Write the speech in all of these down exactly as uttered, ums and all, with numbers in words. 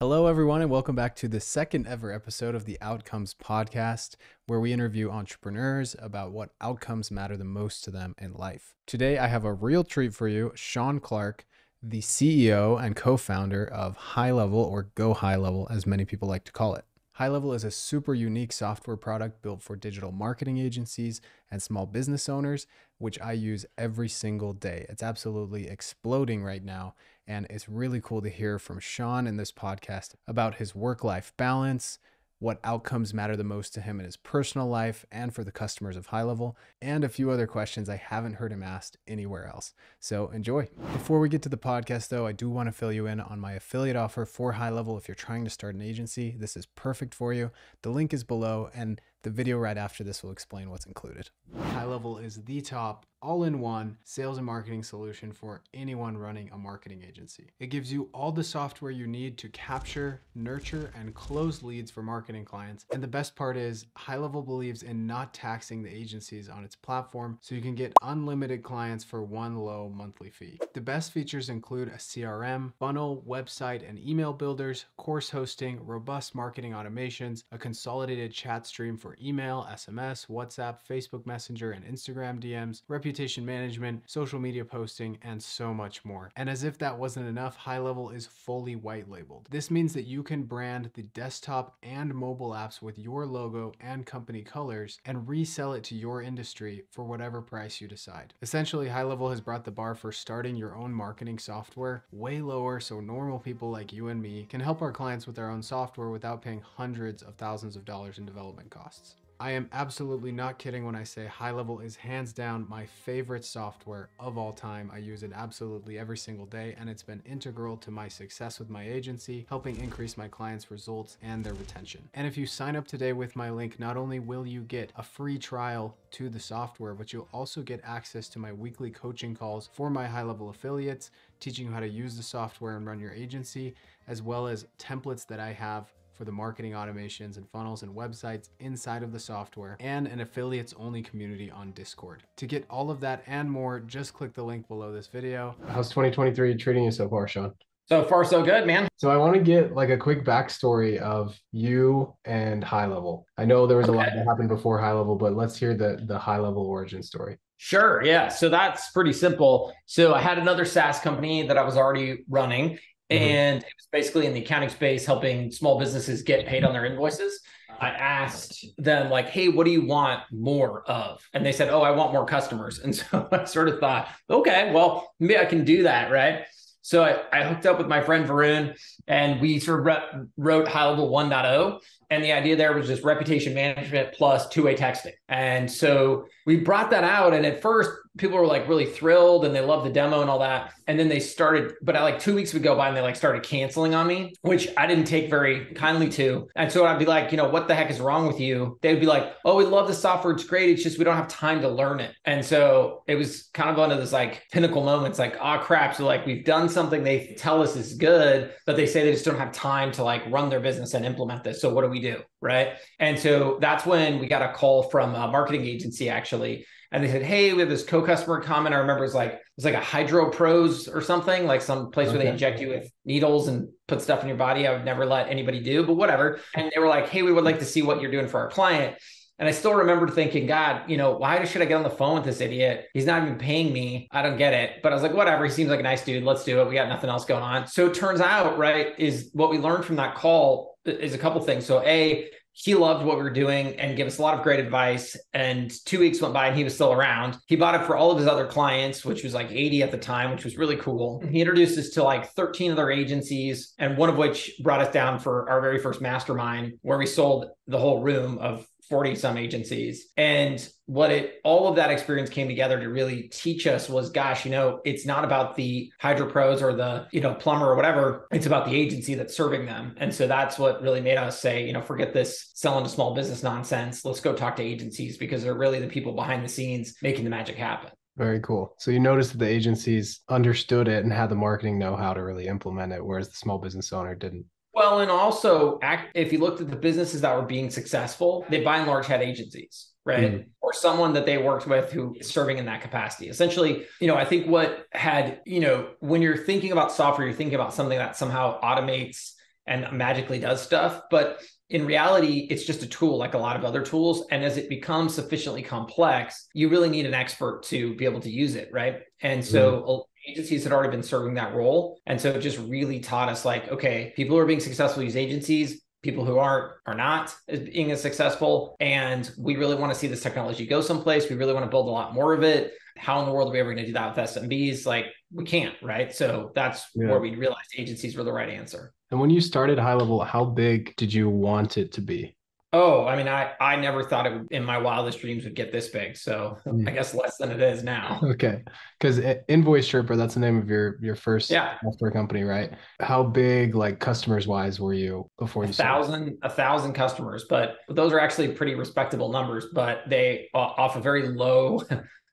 Hello, everyone, and welcome back to the second ever episode of the Outcomes Podcast, where we interview entrepreneurs about what outcomes matter the most to them in life. Today, I have a real treat for you, Sean Clark, the C E O and co-founder of HighLevel, or Go HighLevel, as many people like to call it. HighLevel is a super unique software product built for digital marketing agencies and small business owners, which I use every single day. It's absolutely exploding right now, and it's really cool to hear from Sean in this podcast about his work-life balance, what outcomes matter the most to him in his personal life and for the customers of HighLevel, and a few other questions I haven't heard him asked anywhere else. So enjoy. Before we get to the podcast though, I do want to fill you in on my affiliate offer for HighLevel. If you're trying to start an agency, this is perfect for you. The link is below, and the video right after this will explain what's included. HighLevel is the top all-in-one sales and marketing solution for anyone running a marketing agency. It gives you all the software you need to capture, nurture, and close leads for marketing clients. And the best part is HighLevel believes in not taxing the agencies on its platform, so you can get unlimited clients for one low monthly fee. The best features include a C R M, funnel, website, and email builders, course hosting, robust marketing automations, a consolidated chat stream for email, S M S, WhatsApp, Facebook Messenger, and Instagram D Ms, reputation management, social media posting, and so much more. And as if that wasn't enough, HighLevel is fully white labeled. This means that you can brand the desktop and mobile apps with your logo and company colors and resell it to your industry for whatever price you decide. Essentially, HighLevel has brought the bar for starting your own marketing software way lower, so normal people like you and me can help our clients with our own software without paying hundreds of thousands of dollars in development costs. I am absolutely not kidding when I say HighLevel is hands down my favorite software of all time. I use it absolutely every single day, and it's been integral to my success with my agency, helping increase my clients' results and their retention. And if you sign up today with my link, not only will you get a free trial to the software, but you'll also get access to my weekly coaching calls for my HighLevel affiliates, teaching you how to use the software and run your agency, as well as templates that I have for the marketing automations and funnels and websites inside of the software, and an affiliates only community on Discord. To get all of that and more, just click the link below this video. How's twenty twenty-three treating you so far, Sean? So far, so good, man. So I want to get like a quick backstory of you and HighLevel. I know there was okay. a lot that happened before HighLevel, but let's hear the, the HighLevel origin story. Sure, yeah. So that's pretty simple. So I had another SaaS company that I was already running. Mm-hmm. And it was basically in the accounting space, helping small businesses get paid on their invoices. I asked them like, hey, what do you want more of? And they said, oh, I want more customers. And so I sort of thought, okay, well, maybe I can do that, right? So I, I hooked up with my friend Varun, and we sort of re- wrote HighLevel one point oh. And the idea there was just reputation management plus two-way texting. And so we brought that out. And at first, people were like really thrilled and they loved the demo and all that. And then they started, but I, like two weeks would go by and they like started canceling on me, which I didn't take very kindly to. And so I'd be like, you know, what the heck is wrong with you? They'd be like, oh, we love the software. It's great. It's just, we don't have time to learn it. And so it was kind of one of those like pinnacle moments, like, oh crap. So like, we've done something they tell us is good, but they say they just don't have time to like run their business and implement this. So what do we do? Right. And so that's when we got a call from a marketing agency actually. And they said, hey, we have this co-customer comment. I remember it was like, it was like a Hydro Pros or something, like some place okay. where they inject you with needles and put stuff in your body. I would never let anybody do, but whatever. And they were like, hey, we would like to see what you're doing for our client. And I still remember thinking, God, you know, why should I get on the phone with this idiot? He's not even paying me. I don't get it. But I was like, whatever. He seems like a nice dude. Let's do it. We got nothing else going on. So it turns out, right, is what we learned from that call is a couple things. So A, he loved what we were doing and gave us a lot of great advice. And two weeks went by and he was still around. He bought it for all of his other clients, which was like eighty at the time, which was really cool. He introduced us to like thirteen other agencies, and one of which brought us down for our very first mastermind, where we sold the whole room of forty some agencies. And what it, all of that experience came together to really teach us was, gosh, you know, it's not about the Hydro Pros or the, you know, plumber or whatever. It's about the agency that's serving them. And so that's what really made us say, you know, forget this selling to small business nonsense. Let's go talk to agencies, because they're really the people behind the scenes making the magic happen. Very cool. So you noticed that the agencies understood it and had the marketing know-how to really implement it, whereas the small business owner didn't. Well, and also, if you looked at the businesses that were being successful, they by and large had agencies, right? Mm-hmm. Or someone that they worked with who is serving in that capacity. Essentially, you know, I think what had, you know, when you're thinking about software, you're thinking about something that somehow automates and magically does stuff. But in reality, it's just a tool like a lot of other tools. And as it becomes sufficiently complex, you really need an expert to be able to use it, right? And so mm-hmm. agencies had already been serving that role. And so it just really taught us like, okay, people who are being successful use agencies, people who aren't are not being as successful. And we really want to see this technology go someplace. We really want to build a lot more of it. How in the world are we ever going to do that with S M Bs? Like, we can't, right? So that's yeah. where we realized agencies were the right answer. And when you started HighLevel, how big did you want it to be? Oh, I mean, I, I never thought it would, in my wildest dreams would get this big. So mm. I guess less than it is now. Okay. Because Invoice Sherpa, that's the name of your, your first yeah. software company, right? How big, like customers wise, were you before you a started? Thousand, a thousand customers, but those are actually pretty respectable numbers, but they off a very low,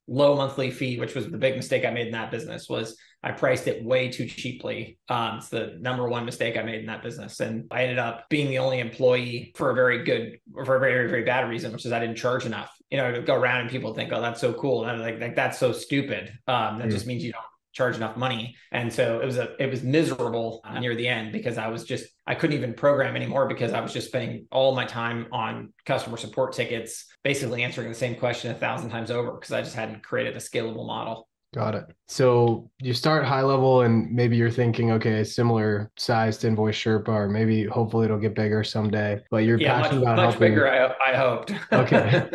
low monthly fee, which was the big mistake I made in that business was I priced it way too cheaply. Um, it's the number one mistake I made in that business. And I ended up being the only employee for a very good, for a very, very bad reason, which is I didn't charge enough. You know, I would go around and people think, oh, that's so cool. And I'm like, like that's so stupid. Um, that mm. just means you don't charge enough money. And so it was a, it was miserable near the end because I was just, I couldn't even program anymore because I was just spending all my time on customer support tickets, basically answering the same question a thousand times over because I just hadn't created a scalable model. Got it. So you start HighLevel and maybe you're thinking, okay, similar size to Invoice Sherpa, or maybe hopefully it'll get bigger someday, but you're yeah, passionate much, about much helping. Bigger, I, I hoped. Okay.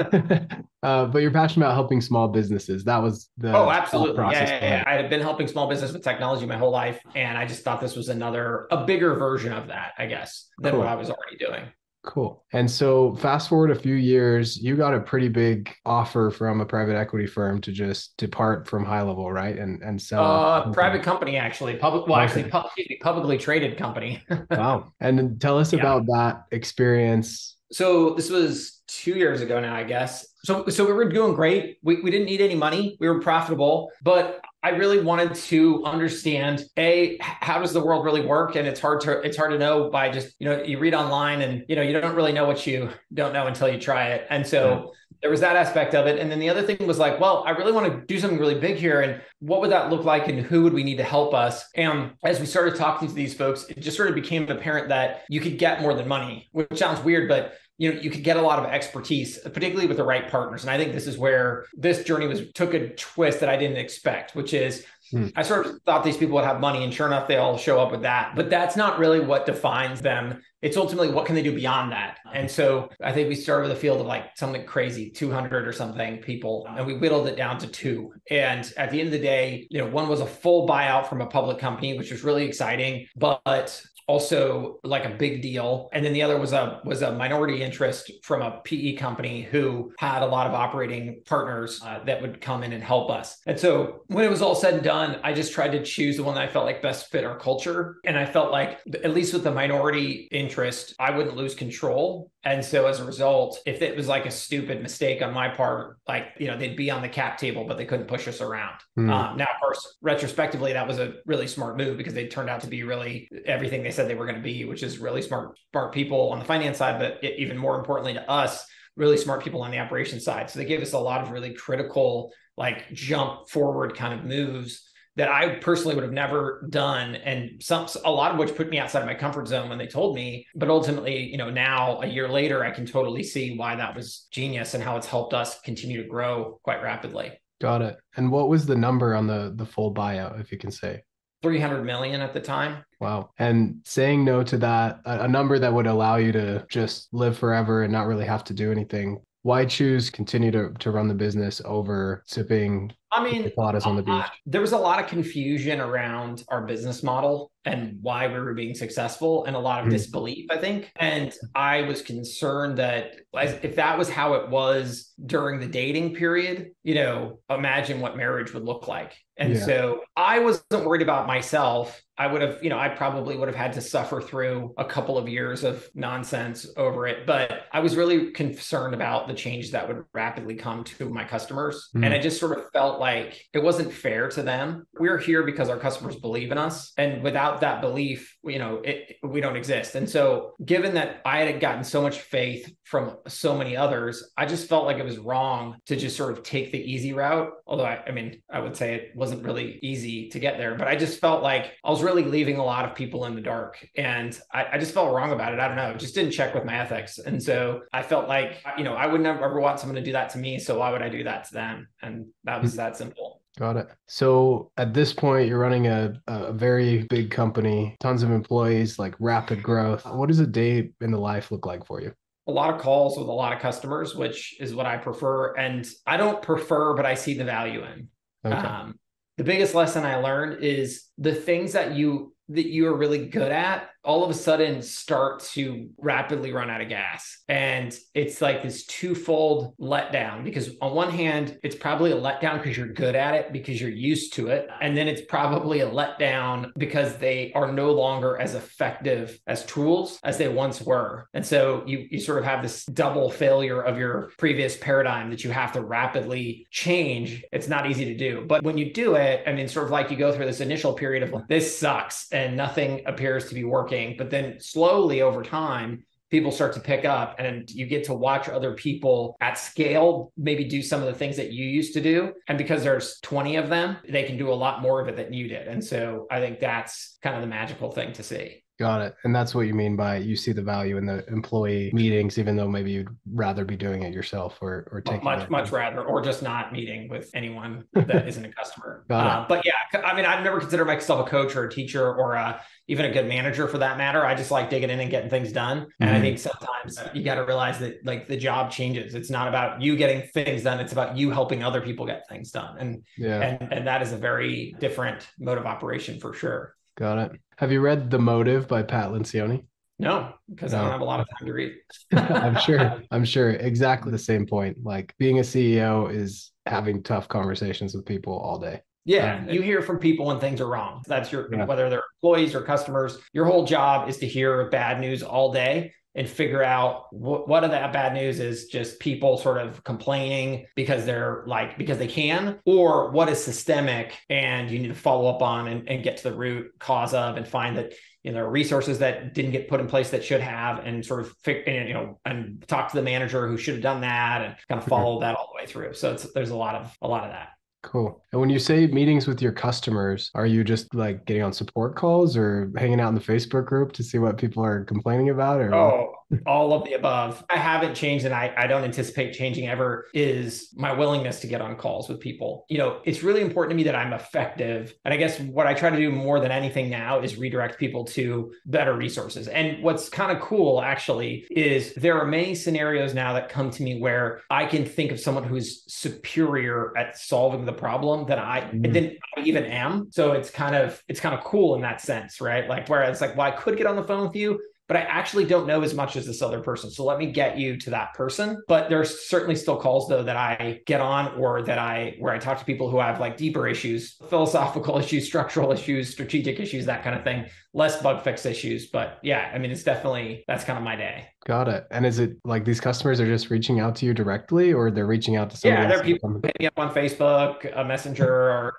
uh, but you're passionate about helping small businesses. That was the Oh, absolutely. Yeah, yeah, yeah. I had been helping small business with technology my whole life. And I just thought this was another, a bigger version of that, I guess, than cool. what I was already doing. Cool. And so fast forward a few years, you got a pretty big offer from a private equity firm to just depart from HighLevel, right? And and sell uh, a private company, actually, public, well, okay. actually, pub- publicly traded company. Wow. And tell us yeah. about that experience. So this was two years ago now, I guess. So so we were doing great. We we didn't need any money. We were profitable, but I really wanted to understand, A, how does the world really work? And it's hard to, it's hard to know by just, you know, you read online and, you know, you don't really know what you don't know until you try it. And so yeah. there was that aspect of it. And then the other thing was like, well, I really want to do something really big here. And what would that look like? And who would we need to help us? And as we started talking to these folks, it just sort of became apparent that you could get more than money, which sounds weird, but you know, you could get a lot of expertise, particularly with the right partners. And I think this is where this journey was took a twist that I didn't expect, which is hmm. I sort of thought these people would have money and sure enough, they all show up with that. But that's not really what defines them. It's ultimately what can they do beyond that? And so I think we started with a field of like something crazy, two hundred or something people, and we whittled it down to two. And at the end of the day, you know, one was a full buyout from a public company, which was really exciting, but also like a big deal. And then the other was a was a minority interest from a P E company who had a lot of operating partners uh, that would come in and help us. And so when it was all said and done, I just tried to choose the one that I felt like best fit our culture. And I felt like, at least with the minority interest, I wouldn't lose control. And so as a result, if it was like a stupid mistake on my part, like, you know, they'd be on the cap table, but they couldn't push us around. Mm. Um, now, of course, retrospectively, that was a really smart move because they turned out to be really everything they said they were going to be, which is really smart, smart people on the finance side, but it, even more importantly to us, really smart people on the operations side. So they gave us a lot of really critical, like jump forward kind of moves that I personally would have never done. And some, a lot of which put me outside of my comfort zone when they told me, but ultimately, you know, now a year later, I can totally see why that was genius and how it's helped us continue to grow quite rapidly. Got it. And what was the number on the, the full buyout, if you can say? three hundred million at the time. Wow. And saying no to that, a, a number that would allow you to just live forever and not really have to do anything. Why choose continue to, to run the business over sipping I mean, pilates on the beach? Uh, there was a lot of confusion around our business model and why we were being successful and a lot of mm-hmm. disbelief, I think. And I was concerned that as, if that was how it was during the dating period, you know, imagine what marriage would look like. And yeah. so I wasn't worried about myself. I would have, you know, I probably would have had to suffer through a couple of years of nonsense over it. But I was really concerned about the change that would rapidly come to my customers. Mm. And I just sort of felt felt like it wasn't fair to them. We're here because our customers believe in us. And without that belief, you know, it, we don't exist. And so given that I had gotten so much faith from so many others, I just felt like it was wrong to just sort of take the easy route. Although, I, I mean, I would say it wasn't really easy to get there, but I just felt like I was really leaving a lot of people in the dark. And I, I just felt wrong about it. I don't know. It just didn't check with my ethics. And so I felt like, you know, I would never ever want someone to do that to me. So why would I do that to them? And that was that simple. Got it. So at this point, you're running a, a very big company, tons of employees, like rapid growth. What does a day in the life look like for you? A lot of calls with a lot of customers, which is what I prefer. And I don't prefer, but I see the value in. Okay. Um, the biggest lesson I learned is the things that you that you are really good at all of a sudden start to rapidly run out of gas. And it's like this twofold letdown, because on one hand, it's probably a letdown because you're good at it, because you're used to it. And then it's probably a letdown because they are no longer as effective as tools as they once were. And so you, you sort of have this double failure of your previous paradigm that you have to rapidly change. It's not easy to do. But when you do it, I mean, sort of like you go through this initial period of like, this sucks and nothing appears to be working. But then slowly over time, people start to pick up and you get to watch other people at scale, maybe do some of the things that you used to do. And because there's twenty of them, they can do a lot more of it than you did. And so I think that's kind of the magical thing to see. Got it. And that's what you mean by you see the value in the employee meetings, even though maybe you'd rather be doing it yourself or, or taking much, it. much rather, or just not meeting with anyone that isn't a customer. Uh, but yeah, I mean, I've never considered myself a coach or a teacher or a, even a good manager for that matter. I just like digging in and getting things done. Mm-hmm. And I think sometimes you got to realize that like the job changes. It's not about you getting things done. It's about you helping other people get things done. And, yeah. and, and that is a very different mode of operation for sure. Got it. Have you read The Motive by Pat Lencioni? No, because no. I don't have a lot of time to read. I'm sure. I'm sure. Exactly the same point. Like being a C E O is having tough conversations with people all day. Yeah. Um, you hear from people when things are wrong. That's your, yeah. whether they're employees or customers, your whole job is to hear bad news all day and figure out wh- what of that bad news is just people sort of complaining because they're like, because they can, or what is systemic and you need to follow up on and, and get to the root cause of and find that, you know, there are resources that didn't get put in place that should have, and sort of, and, you know, and talk to the manager who should have done that and kind of follow that all the way through. So it's, there's a lot of, a lot of that. Cool. And when you say meetings with your customers, are you just like getting on support calls or hanging out in the Facebook group to see what people are complaining about? Or oh, all of the above. I haven't changed and I, I don't anticipate changing ever is my willingness to get on calls with people. You know, it's really important to me that I'm effective. And I guess what I try to do more than anything now is redirect people to better resources. And what's kind of cool actually is there are many scenarios now that come to me where I can think of someone who's superior at solving the problem than I, mm. than I even am. So it's kind of, it's kind of cool in that sense, right? Like where it's like, well, I could get on the phone with you, but I actually don't know as much as this other person. So let me get you to that person. But there's certainly still calls though that I get on or that I, where I talk to people who have like deeper issues, philosophical issues, structural issues, strategic issues, that kind of thing, less bug fix issues. But yeah, I mean, it's definitely, that's kind of my day. Got it. And is it like these customers are just reaching out to you directly or they're reaching out to somebody? Yeah, there are people hitting me up on Facebook, a Messenger, or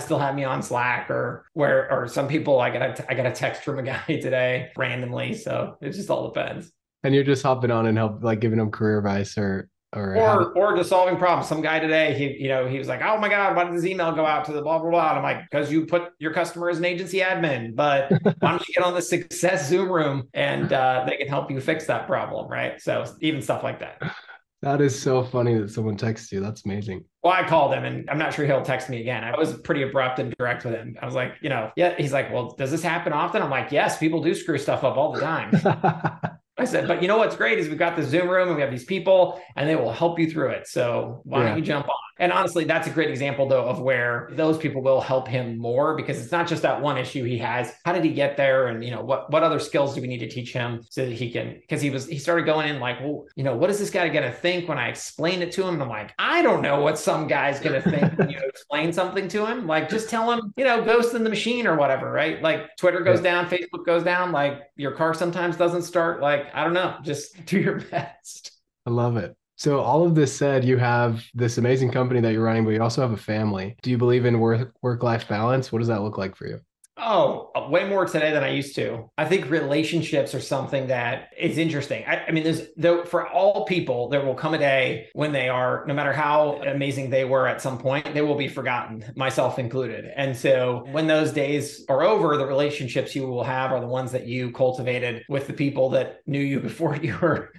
still have me on Slack or where, or some people I got a, I got a text from a guy today randomly. So it just all depends. And you're just hopping on and help, like giving them career advice or, or, or, or just solving problems. Some guy today, he, you know, he was like, oh my God, why did this email go out to the blah, blah, blah. And I'm like, cause you put your customer as an agency admin, but why don't you get on the success Zoom room and uh, they can help you fix that problem. Right. So even stuff like that. That is so funny that someone texts you. That's amazing. Well, I called him and I'm not sure he'll text me again. I was pretty abrupt and direct with him. I was like, you know, yeah. He's like, well, does this happen often? I'm like, yes, people do screw stuff up all the time. I said, but you know, what's great is we've got this Zoom room and we have these people and they will help you through it. So why yeah. don't you jump on? And honestly, that's a great example though, of where those people will help him more because it's not just that one issue he has. How did he get there? And you know, what, what other skills do we need to teach him so that he can, cause he was, he started going in like, well, you know, what is this guy going to think when I explain it to him? And I'm like, I don't know what some guy's going to think when you explain something to him. Like just tell him, you know, ghost in the machine or whatever, right? Like Twitter goes down, Facebook goes down, like your car sometimes doesn't start. Like, I don't know, just do your best. I love it. So all of this said, you have this amazing company that you're running, but you also have a family. Do you believe in work, work-life balance? What does that look like for you? Oh, way more today than I used to. I think relationships are something that is interesting. I, I mean, there's though for all people, there will come a day when they are, no matter how amazing they were at some point, they will be forgotten, myself included. And so when those days are over, the relationships you will have are the ones that you cultivated with the people that knew you before you were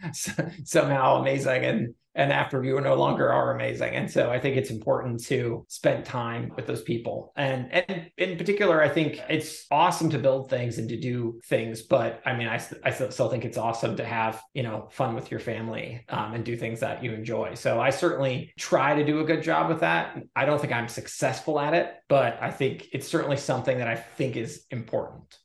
somehow amazing. And And after you no longer are amazing. And so I think it's important to spend time with those people. And, and in particular, I think it's awesome to build things and to do things. But I mean, I, I still think it's awesome to have, you know, fun with your family um, and do things that you enjoy. So I certainly try to do a good job with that. I don't think I'm successful at it, but I think it's certainly something that I think is important.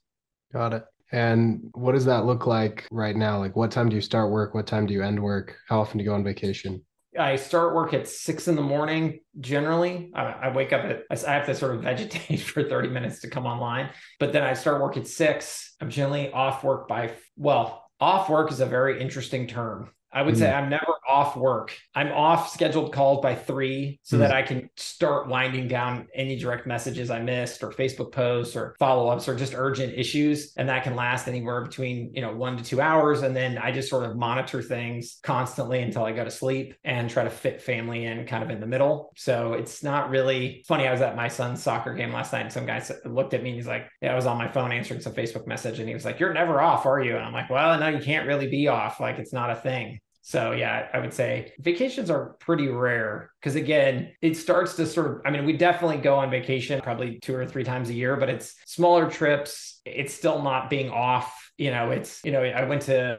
Got it. And what does that look like right now? Like, what time do you start work? What time do you end work? How often do you go on vacation? I start work at six in the morning. Generally, I, I wake up at, I have to sort of vegetate for thirty minutes to come online, but then I start work at six. I'm generally off work by, well, off work is a very interesting term. I would mm. say I'm never off work. I'm off scheduled calls by three so mm. that I can start winding down any direct messages I missed or Facebook posts or follow-ups or just urgent issues. And that can last anywhere between, you know, one to two hours. And then I just sort of monitor things constantly until I go to sleep and try to fit family in kind of in the middle. So it's not really funny. I was at my son's soccer game last night and some guy looked at me and he's like, yeah, I was on my phone answering some Facebook message. And he was like, you're never off, are you? And I'm like, well, no, you can't really be off. Like, it's not a thing. So yeah, I would say vacations are pretty rare because again, it starts to sort of, I mean, we definitely go on vacation probably two or three times a year, but it's smaller trips. It's still not being off. You know, it's, you know, I went to,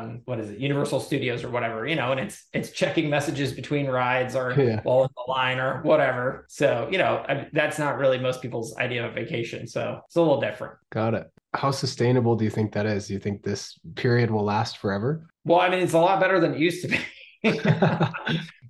um, what is it, Universal Studios or whatever, you know, and it's, it's checking messages between rides or yeah. while in the line or whatever. So, you know, I, that's not really most people's idea of a vacation. So it's a little different. Got it. How sustainable do you think that is? Do you think this period will last forever? Well, I mean, it's a lot better than it used to be.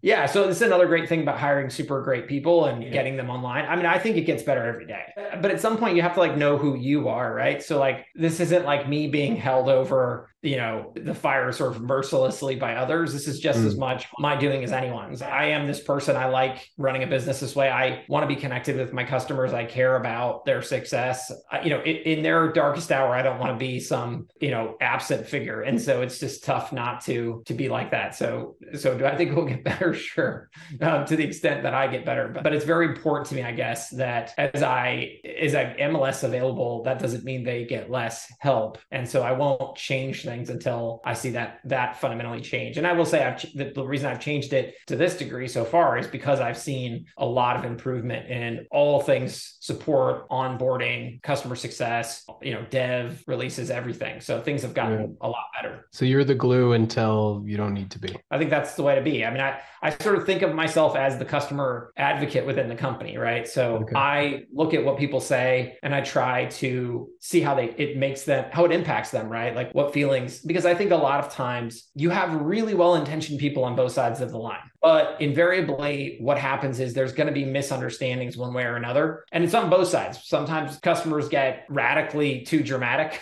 Yeah. So this is another great thing about hiring super great people and yeah. getting them online. I mean, I think it gets better every day, but at some point you have to like know who you are, right? So like, this isn't like me being held over, you know, the fire sort of mercilessly by others. This is just mm. as much my doing as anyone's. I am this person. I like running a business this way. I want to be connected with my customers. I care about their success. I, you know, in, in their darkest hour, I don't want to be some, you know, absent figure. And so it's just tough not to, to be like that. So, so do I think we'll get better? Sure, um, to the extent that I get better, but, but it's very important to me, I guess, that as I as I am less available, that doesn't mean they get less help, and so I won't change things until I see that that fundamentally change. And I will say, I've ch- the, the reason I've changed it to this degree so far is because I've seen a lot of improvement in all things support, onboarding, customer success, you know, dev releases, everything. So things have gotten yeah. a lot better. So you're the glue until you don't need to be. I think that's the way to be. I mean, I. I sort of think of myself as the customer advocate within the company, right? So okay. I look at what people say and I try to see how they, it makes them, how it impacts them, right? Like what feelings, because I think a lot of times you have really well-intentioned people on both sides of the line, but invariably what happens is there's going to be misunderstandings one way or another. And it's on both sides. Sometimes customers get radically too dramatic.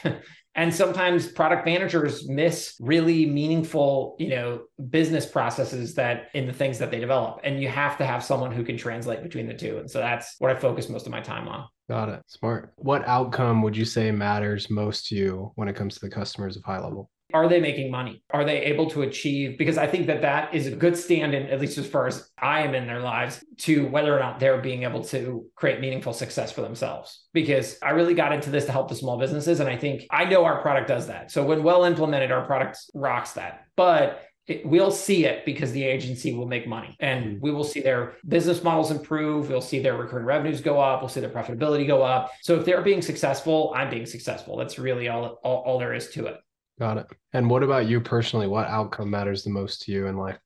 And sometimes product managers miss really meaningful, you know, business processes that in the things that they develop. And you have to have someone who can translate between the two. And so that's what I focus most of my time on. Got it. Smart. What outcome would you say matters most to you when it comes to the customers of HighLevel? Are they making money? Are they able to achieve? Because I think that that is a good stand-in, at least as far as I am in their lives, to whether or not they're being able to create meaningful success for themselves. Because I really got into this to help the small businesses. And I think I know our product does that. So when well implemented, our product rocks that. But It, we'll see it because the agency will make money and we will see their business models improve. We'll see their recurring revenues go up. We'll see their profitability go up. So if they're being successful, I'm being successful. That's really all, all, all there is to it. Got it. And what about you personally? What outcome matters the most to you in life?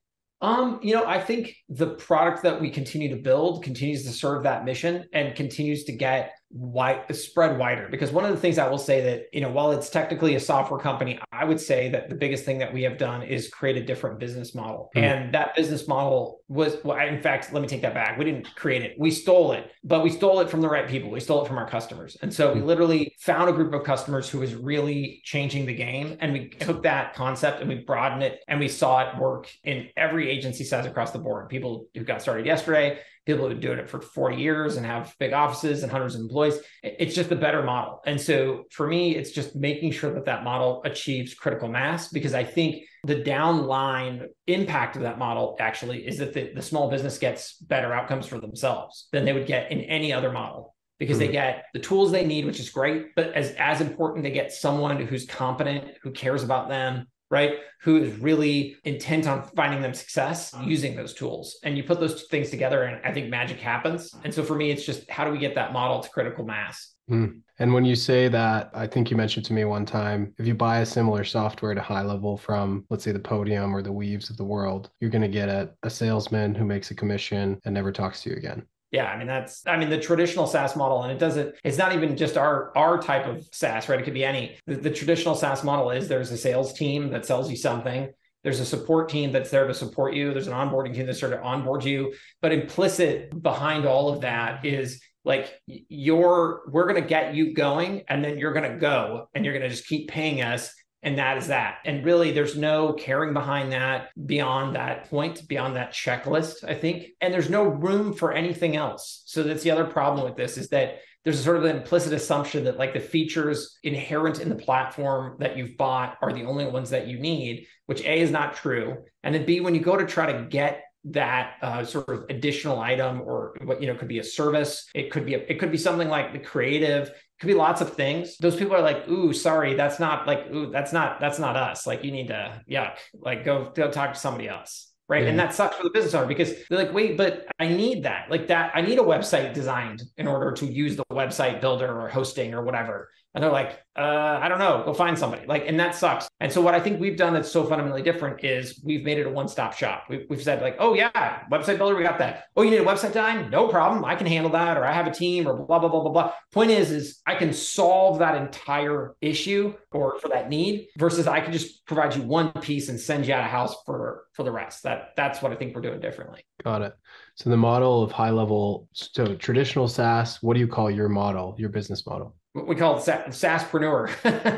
Um, you know, I think the product that we continue to build continues to serve that mission and continues to get wide, spread wider. Because one of the things I will say that, you know, while it's technically a software company, I would say that the biggest thing that we have done is create a different business model. Mm-hmm. And that business model was, well, in fact, let me take that back. We didn't create it. We stole it, but we stole it from the right people. We stole it from our customers. And so mm-hmm. we literally found a group of customers who was really changing the game. And we took that concept and we broadened it, and we saw it work in every agency size across the board. People who got started yesterday, people who have been doing it for forty years and have big offices and hundreds of employees. It's just a better model. And so for me, it's just making sure that that model achieves critical mass, because I think the downline impact of that model actually is that the, the small business gets better outcomes for themselves than they would get in any other model, because mm-hmm. they get the tools they need, which is great. But as, as important, they get someone who's competent, who cares about them, right? Who is really intent on finding them success using those tools. And you put those two things together and I think magic happens. And so for me, it's just, how do we get that model to critical mass? Mm. And when you say that, I think you mentioned to me one time, if you buy a similar software to HighLevel from, let's say, the Podium or the Weaves of the world, you're going to get a, a salesman who makes a commission and never talks to you again. Yeah, I mean, that's, I mean, the traditional SaaS model, and it doesn't, it's not even just our, our type of SaaS, right? It could be any. The, the traditional SaaS model is there's a sales team that sells you something. There's a support team that's there to support you. There's an onboarding team that's there to onboard you. But implicit behind all of that is like, you're, we're going to get you going, and then you're going to go, and you're going to just keep paying us. And that is that. And really, there's no caring behind that beyond that point, beyond that checklist, I think. And there's no room for anything else. So that's the other problem with this, is that there's a sort of an implicit assumption that like the features inherent in the platform that you've bought are the only ones that you need, which A, is not true. And then B, when you go to try to get that uh, sort of additional item, or what, you know, could be a service, it could be a, it could be something like the creative, could be lots of things. Those people are like, ooh, sorry, that's not like, ooh, that's not, that's not us. Like, you need to, yuck, like go, go talk to somebody else. Right. Yeah. And that sucks for the business owner, because they're like, wait, but I need that. Like that, I need a website designed in order to use the website builder or hosting or whatever. And they're like, uh, I don't know, go find somebody. Like, and that sucks. And so what I think we've done that's so fundamentally different is we've made it a one-stop shop. We've, we've said like, oh yeah, website builder, we got that. Oh, you need a website design? No problem. I can handle that. Or I have a team, or blah, blah, blah, blah, blah. Point is, is I can solve that entire issue or for that need, versus I can just provide you one piece and send you out of house for, for the rest. That, that's what I think we're doing differently. Got it. So the model of HighLevel, so traditional SaaS, what do you call your model, your business model? We call it SaaSpreneur.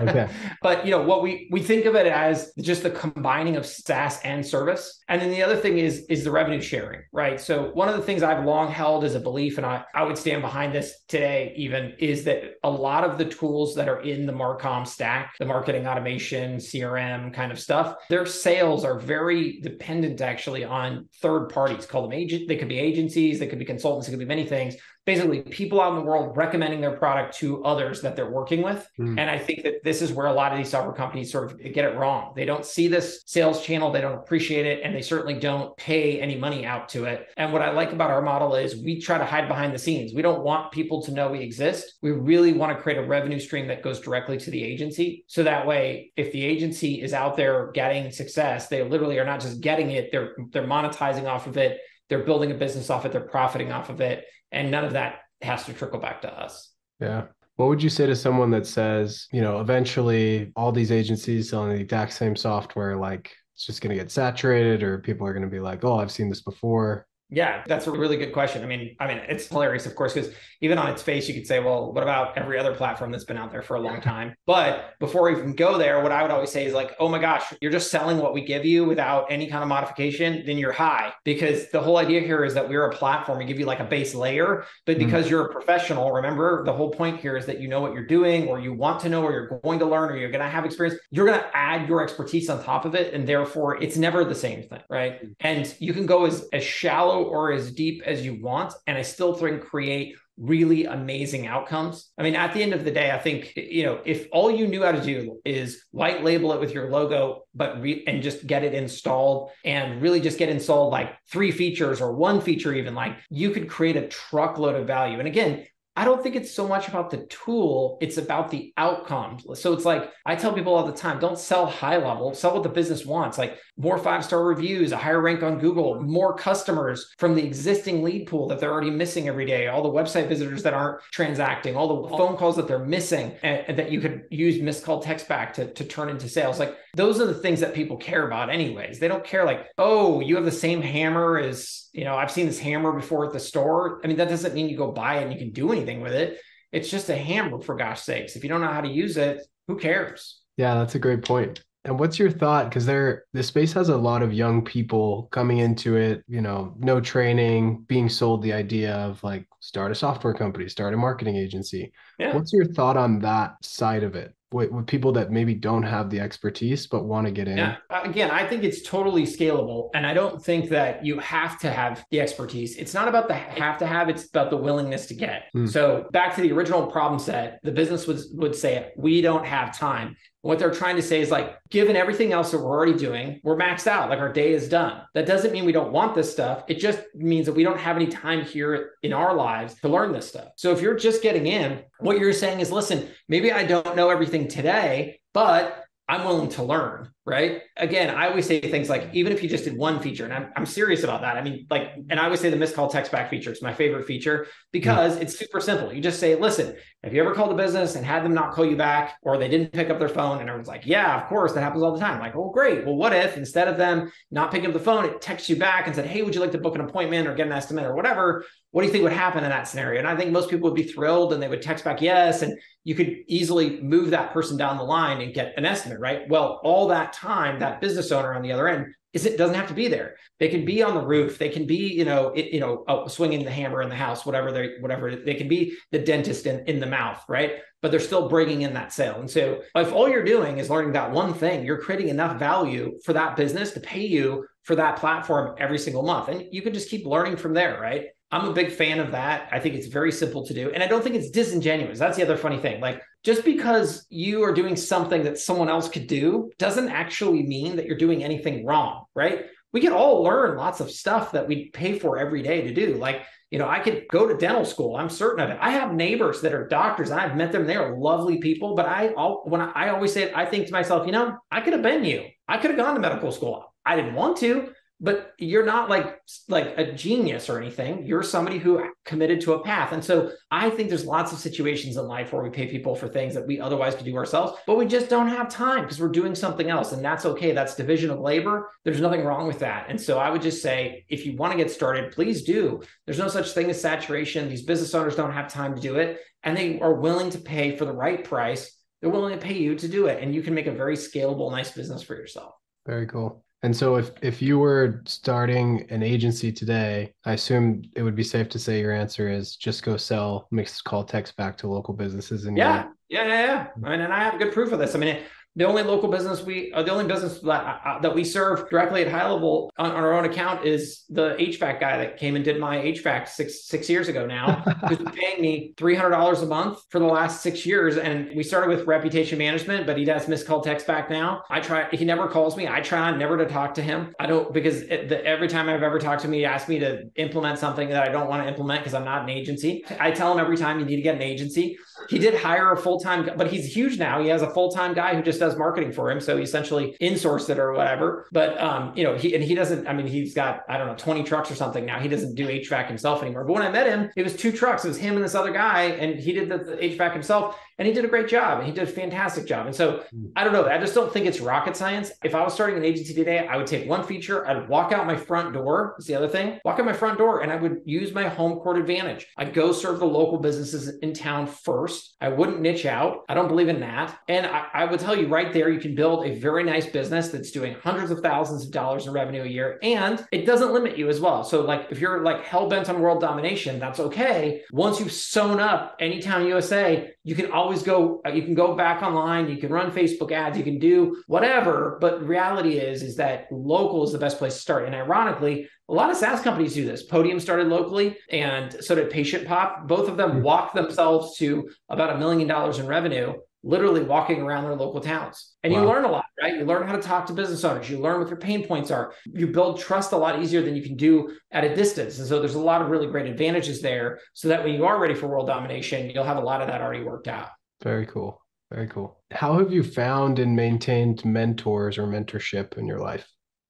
Okay. But you know what, we we think of it as just the combining of SaaS and service. And then the other thing is is the revenue sharing, right? So one of the things I've long held as a belief, and I, I would stand behind this today even, is that a lot of the tools that are in the Marcom stack, the marketing automation, C R M kind of stuff, their sales are very dependent actually on third parties. Call them agent. They could be agencies, they could be consultants, they could be many things. Basically, people out in the world recommending their product to others that they're working with. Mm. And I think that this is where a lot of these software companies sort of get it wrong. They don't see this sales channel, they don't appreciate it, and they certainly don't pay any money out to it. And what I like about our model is we try to hide behind the scenes. We don't want people to know we exist. We really want to create a revenue stream that goes directly to the agency. So that way, if the agency is out there getting success, they literally are not just getting it, they're they're monetizing off of it, they're building a business off it, they're profiting off of it. And none of that has to trickle back to us. Yeah. What would you say to someone that says, you know, eventually all these agencies selling the exact same software, like it's just going to get saturated, or people are going to be like, oh, I've seen this before? Yeah, that's a really good question. I mean, I mean, it's hilarious, of course, because even on its face, you could say, well, what about every other platform that's been out there for a long time? But before we even go there, what I would always say is like, oh my gosh, you're just selling what we give you without any kind of modification, then you're high. Because the whole idea here is that we're a platform. We give you like a base layer, but because mm-hmm. you're a professional, remember the whole point here is that you know what you're doing, or you want to know, or you're going to learn, or you're going to have experience. You're going to add your expertise on top of it. And therefore it's never the same thing, right? And you can go as, as shallow or as deep as you want, and I still think create really amazing outcomes. I mean, at the end of the day, I think, you know, if all you knew how to do is white label it with your logo, but re- and just get it installed, and really just get installed like three features or one feature, even, like you could create a truckload of value. And again, I don't think it's so much about the tool. It's about the outcome. So it's like, I tell people all the time, don't sell high level, sell what the business wants, like more five-star reviews, a higher rank on Google, more customers from the existing lead pool that they're already missing every day, all the website visitors that aren't transacting, all the phone calls that they're missing, and, and that you could use missed call text back to, to turn into sales. Like those are the things that people care about anyways. They don't care like, oh, you have the same hammer as, you know, I've seen this hammer before at the store. I mean, that doesn't mean you go buy it and you can do anything with it. It's just a hammer, for gosh sakes. If you don't know how to use it, who cares? Yeah, that's a great point. And what's your thought? Because there, the space has a lot of young people coming into it, you know, no training, being sold the idea of like, start a software company, start a marketing agency. Yeah. What's your thought on that side of it? With, with people that maybe don't have the expertise, but want to get in? Yeah. Again, I think it's totally scalable. And I don't think that you have to have the expertise. It's not about the have to have, it's about the willingness to get. Mm. So back to the original problem set, the business was, would say, we don't have time. What they're trying to say is like, given everything else that we're already doing, we're maxed out, like our day is done. That doesn't mean we don't want this stuff. It just means that we don't have any time here in our lives to learn this stuff. So if you're just getting in, what you're saying is, listen, maybe I don't know everything today, but I'm willing to learn, right? Again, I always say things like, even if you just did one feature, and I'm, I'm serious about that. I mean, like, and I always say the missed call text back feature is my favorite feature because yeah. it's super simple. You just say, listen, have you ever called a business and had them not call you back, or they didn't pick up their phone? And everyone's like, yeah, of course, that happens all the time. I'm like, oh, great. Well, what if instead of them not picking up the phone, it texts you back and said, hey, would you like to book an appointment or get an estimate or whatever? What do you think would happen in that scenario? And I think most people would be thrilled and they would text back, yes. And you could easily move that person down the line and get an estimate, right? Well, all that time, that business owner on the other end is it doesn't have to be there. They can be on the roof. They can be, you know, it, you know, uh, swinging the hammer in the house, whatever they, whatever they can be the dentist in, in the mouth, right? But they're still bringing in that sale. And so if all you're doing is learning that one thing, you're creating enough value for that business to pay you for that platform every single month. And you can just keep learning from there, right? I'm a big fan of that. I think it's very simple to do. And I don't think it's disingenuous. That's the other funny thing. Like just because you are doing something that someone else could do doesn't actually mean that you're doing anything wrong, right? We can all learn lots of stuff that we pay for every day to do. Like, you know, I could go to dental school. I'm certain of it. I have neighbors that are doctors and I've met them. They are lovely people. But I, all, when I, I always say it, I think to myself, you know, I could have been you. I could have gone to medical school. I didn't want to. But you're not like, like a genius or anything. You're somebody who committed to a path. And so I think there's lots of situations in life where we pay people for things that we otherwise could do ourselves, but we just don't have time because we're doing something else. And that's okay. That's division of labor. There's nothing wrong with that. And so I would just say, if you want to get started, please do. There's no such thing as saturation. These business owners don't have time to do it. And they are willing to pay for the right price. They're willing to pay you to do it. And you can make a very scalable, nice business for yourself. Very cool. And so if, if you were starting an agency today, I assume it would be safe to say your answer is just go sell mixed call text back to local businesses. And yeah, yeah, yeah, yeah. And, and I have good proof of this. I mean, it, the only local business we, uh, the only business that, uh, that we serve directly at HighLevel on, on our own account is the H V A C guy that came and did my H V A C six, six years ago now, who's paying me three hundred dollars a month for the last six years. And we started with reputation management, but he does missed call text back now. I try, he never calls me. I try never to talk to him. I don't, because it, the, every time I've ever talked to him, he asked me to implement something that I don't want to implement because I'm not an agency. I tell him every time you need to get an agency. He did hire a full-time, but he's huge now. He has a full-time guy who just does marketing for him. So he essentially insourced it or whatever. But, um, you know, he, and he doesn't, I mean, he's got, I don't know, twenty trucks or something now. He doesn't do H V A C himself anymore. But when I met him, it was two trucks. It was him and this other guy. And he did the, the H V A C himself. And he did a great job. And he did a fantastic job. And so I don't know. I just don't think it's rocket science. If I was starting an agency today, I would take one feature. I'd walk out my front door. That's the other thing. Walk out my front door and I would use my home court advantage. I'd go serve the local businesses in town first. I wouldn't niche out. I don't believe in that. And I, I would tell you right there, you can build a very nice business that's doing hundreds of thousands of dollars in revenue a year. And it doesn't limit you as well. So like, if you're like hell-bent on world domination, that's okay. Once you've sewn up Anytown U S A, you can always go, you can go back online, you can run Facebook ads, you can do whatever. But reality is, is that local is the best place to start. And ironically, a lot of SaaS companies do this. Podium started locally and so did PatientPop. Both of them walked themselves to about a million dollars in revenue literally walking around their local towns. And wow. you learn a lot, right? You learn how to talk to business owners. You learn what their pain points are. You build trust a lot easier than you can do at a distance. And so there's a lot of really great advantages there. So that when you are ready for world domination, you'll have a lot of that already worked out. Very cool. Very cool. How have you found and maintained mentors or mentorship in your life?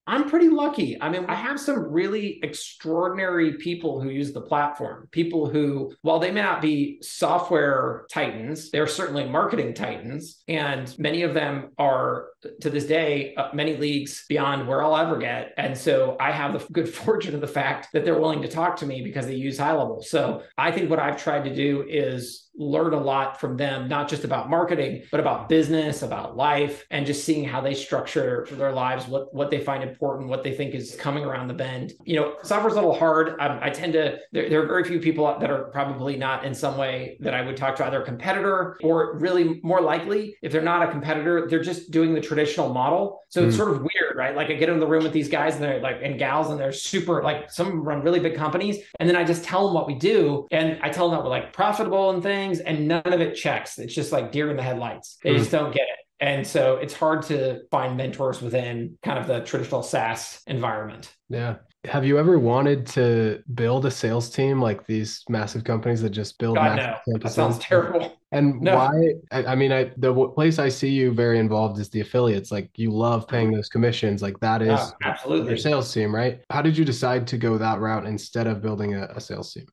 I'm pretty lucky. I mean, I have some really extraordinary people who use the platform, people who, while they may not be software titans, they're certainly marketing titans. And many of them are, to this day, uh, many leagues beyond where I'll ever get. And so I have the good fortune of the fact that they're willing to talk to me because they use HighLevel. So I think what I've tried to do is learn a lot from them, not just about marketing, but about business, about life, and just seeing how they structure their lives, what, what they find important, what they think is coming around the bend. You know, software's a little hard. Um, I tend to, there, there are very few people that are probably not in some way that I would talk to either a competitor or really more likely, if they're not a competitor, they're just doing the traditional model. So mm. it's sort of weird, right? Like I get in the room with these guys and they're like, and gals, and they're super, like some run really big companies. And then I just tell them what we do. And I tell them that we're like profitable and things. And none of it checks. It's just like deer in the headlights. They mm. just don't get it. And so it's hard to find mentors within kind of the traditional SaaS environment. Yeah. Have you ever wanted to build a sales team like these massive companies that just build God, massive no. campuses? That sounds terrible. And no. why? I, I mean, I, the place I see you very involved is the affiliates. Like you love paying those commissions. Like that is oh, absolutely your sales team, right? How did you decide to go that route instead of building a, a sales team?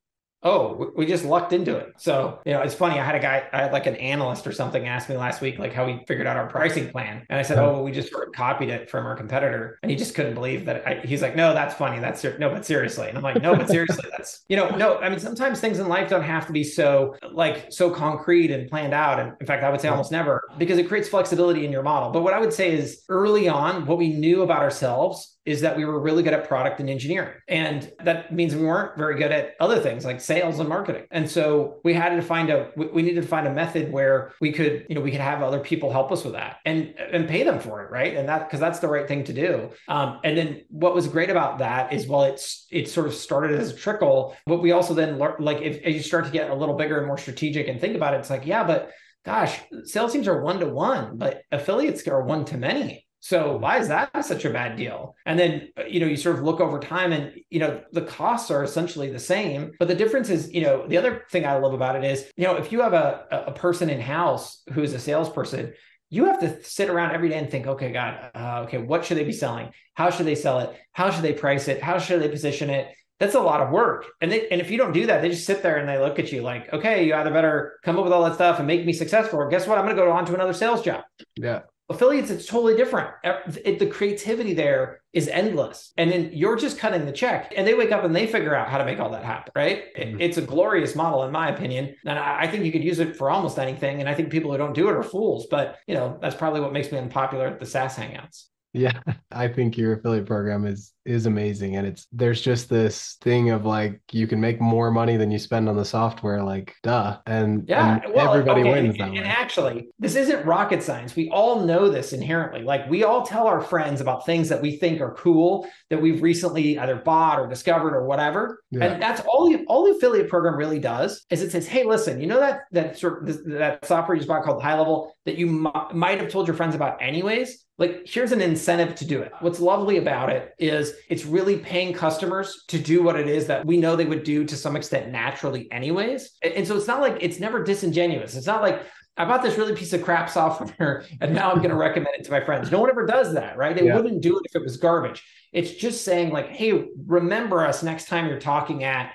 Oh, we just lucked into it. So, you know, it's funny. I had a guy, I had like an analyst or something ask me last week, like how we figured out our pricing plan. And I said, oh, well, we just sort of copied it from our competitor. And he just couldn't believe that. I, he's like, no, that's funny. That's ser- no, but seriously. And I'm like, no, but seriously, that's, you know, no, I mean, sometimes things in life don't have to be so like so concrete and planned out. And in fact, I would say almost never, because it creates flexibility in your model. But what I would say is early on, what we knew about ourselves is that we were really good at product and engineering. And that means we weren't very good at other things like sales and marketing. And so we had to find a, we needed to find a method where we could, you know, we could have other people help us with that and, and pay them for it, right? And that, because that's the right thing to do. Um, and then what was great about that is while it's, it sort of started as a trickle, but we also then learned, like if, if you start to get a little bigger and more strategic and think about it, it's like, yeah, but gosh, sales teams are one-to-one, but affiliates are one-to-many. So why is that such a bad deal? And then, you know, you sort of look over time and, you know, the costs are essentially the same, but the difference is, you know, the other thing I love about it is, you know, if you have a, a person in house who is a salesperson, you have to sit around every day and think, okay, God, uh, okay, what should they be selling? How should they sell it? How should they price it? How should they position it? That's a lot of work. And they, and if you don't do that, they just sit there and they look at you like, okay, you either better come up with all that stuff and make me successful, or guess what? I'm going to go on to another sales job. Yeah. Affiliates, it's totally different. It, the creativity there is endless. And then you're just cutting the check and they wake up and they figure out how to make all that happen, right? It, it's a glorious model, in my opinion. And I, I think you could use it for almost anything. And I think people who don't do it are fools, but you know, that's probably what makes me unpopular at the SaaS Hangouts. Yeah, I think your affiliate program is is amazing. And it's there's just this thing of like, you can make more money than you spend on the software, like, duh. And, yeah, and well, everybody okay, wins. That and, and actually, this isn't rocket science. We all know this inherently. Like we all tell our friends about things that we think are cool that we've recently either bought or discovered or whatever. Yeah. And that's all the, all the affiliate program really does is it says, hey, listen, you know that that, sort of, that software you just bought called HighLevel that you m- might have told your friends about anyways? Like, here's an incentive to do it. What's lovely about it is it's really paying customers to do what it is that we know they would do to some extent naturally anyways. And so it's not like, it's never disingenuous. It's not like, I bought this really piece of crap software and now I'm going to recommend it to my friends. No one ever does that, right? They yeah. wouldn't do it if it was garbage. It's just saying like, hey, remember us next time you're talking at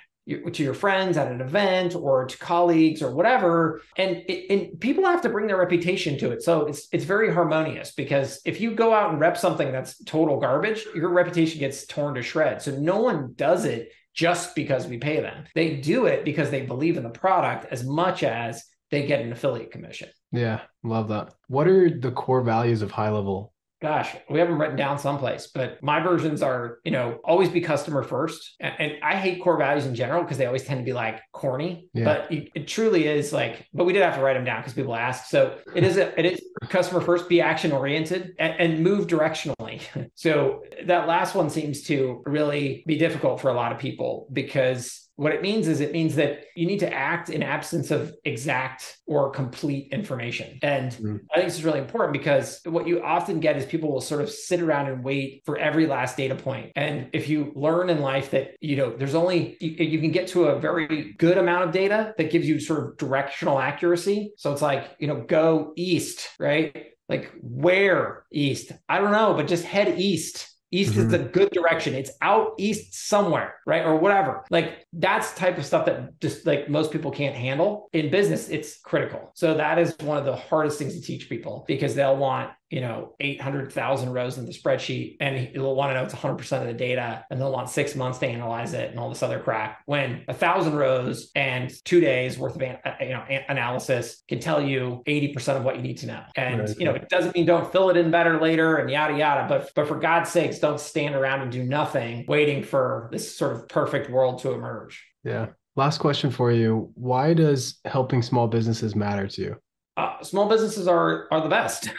to your friends at an event or to colleagues or whatever. And, it, and people have to bring their reputation to it. So it's it's very harmonious because if you go out and rep something that's total garbage, your reputation gets torn to shreds. So no one does it just because we pay them. They do it because they believe in the product as much as they get an affiliate commission. Yeah, love that. What are the core values of HighLevel? Gosh, we haven't written down someplace, but my versions are, you know, always be customer first. And, and I hate core values in general because they always tend to be like corny, yeah. but it, it truly is like, but we did have to write them down because people asked. So it is, a, it is customer first, be action oriented and, and move directionally. money. So that last one seems to really be difficult for a lot of people, because what it means is it means that you need to act in absence of exact or complete information. And mm-hmm. I think this is really important, because what you often get is people will sort of sit around and wait for every last data point. And if you learn in life that, you know, there's only, you, you can get to a very good amount of data that gives you sort of directional accuracy. So it's like, you know, go east, right? Like where east? I don't know, but just head east. East mm-hmm. is a good direction. It's out east somewhere, right? Or whatever. Like that's the type of stuff that just like most people can't handle. In business, it's critical. So that is one of the hardest things to teach people, because they'll want, you know, eight hundred thousand rows in the spreadsheet, and they'll want to know it's one hundred percent of the data, and they'll want six months to analyze it and all this other crap. When a thousand rows and two days worth of, an, you know, analysis can tell you eighty percent of what you need to know. And, right. you know, it doesn't mean don't fill it in better later and yada, yada, but, but for God's sakes, don't stand around and do nothing waiting for this sort of perfect world to emerge. Yeah. Last question for you. Why does helping small businesses matter to you? Uh, small businesses are are the best.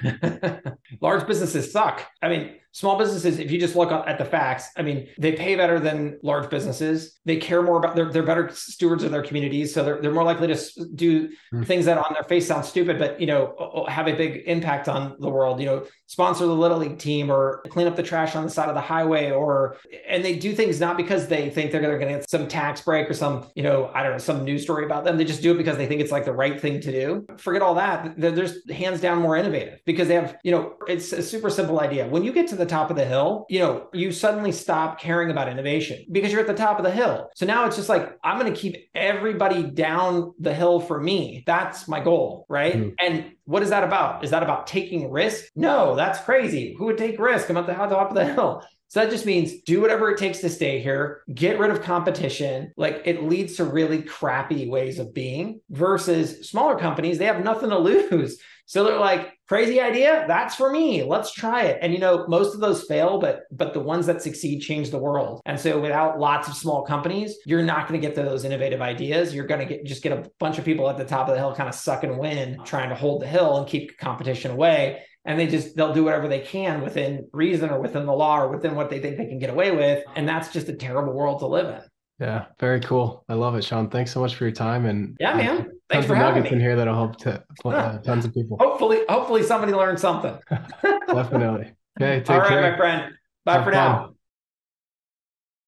Large businesses suck. I mean, small businesses, if you just look at the facts, I mean, they pay better than large businesses. They care more about, they're, they're better stewards of their communities. So they're, they're more likely to do mm. things that on their face sound stupid, but, you know, have a big impact on the world, you know, sponsor the Little League team or clean up the trash on the side of the highway, or, and they do things not because they think they're going to get some tax break or some, you know, I don't know, some news story about them. They just do it because they think it's like the right thing to do. Forget all that. They're, they're just hands down more innovative, because they have, you know, it's a super simple idea. When you get to the top of the hill, you know, you suddenly stop caring about innovation because you're at the top of the hill. So now it's just like, I'm going to keep everybody down the hill for me. That's my goal, right? Mm-hmm. And what is that about? Is that about taking risk? No, that's crazy. Who would take risk? I'm at the top of the hill. So that just means do whatever it takes to stay here, get rid of competition. Like it leads to really crappy ways of being, versus smaller companies. They have nothing to lose. So they're like, crazy idea, that's for me, let's try it. And you know, most of those fail, but but the ones that succeed change the world. And so without lots of small companies, you're not going to get to those innovative ideas. You're going to get just get a bunch of people at the top of the hill kind of sucking wind, trying to hold the hill and keep competition away. And they just, they'll do whatever they can within reason or within the law or within what they think they can get away with. And that's just a terrible world to live in. Yeah, very cool. I love it, Sean. Thanks so much for your time. And yeah, man, tons thanks for of having nuggets me. In here that'll help to, uh, tons of people. Hopefully, hopefully somebody learned something. Definitely. Okay, take All right, care. my friend. Bye Have for fun. Now.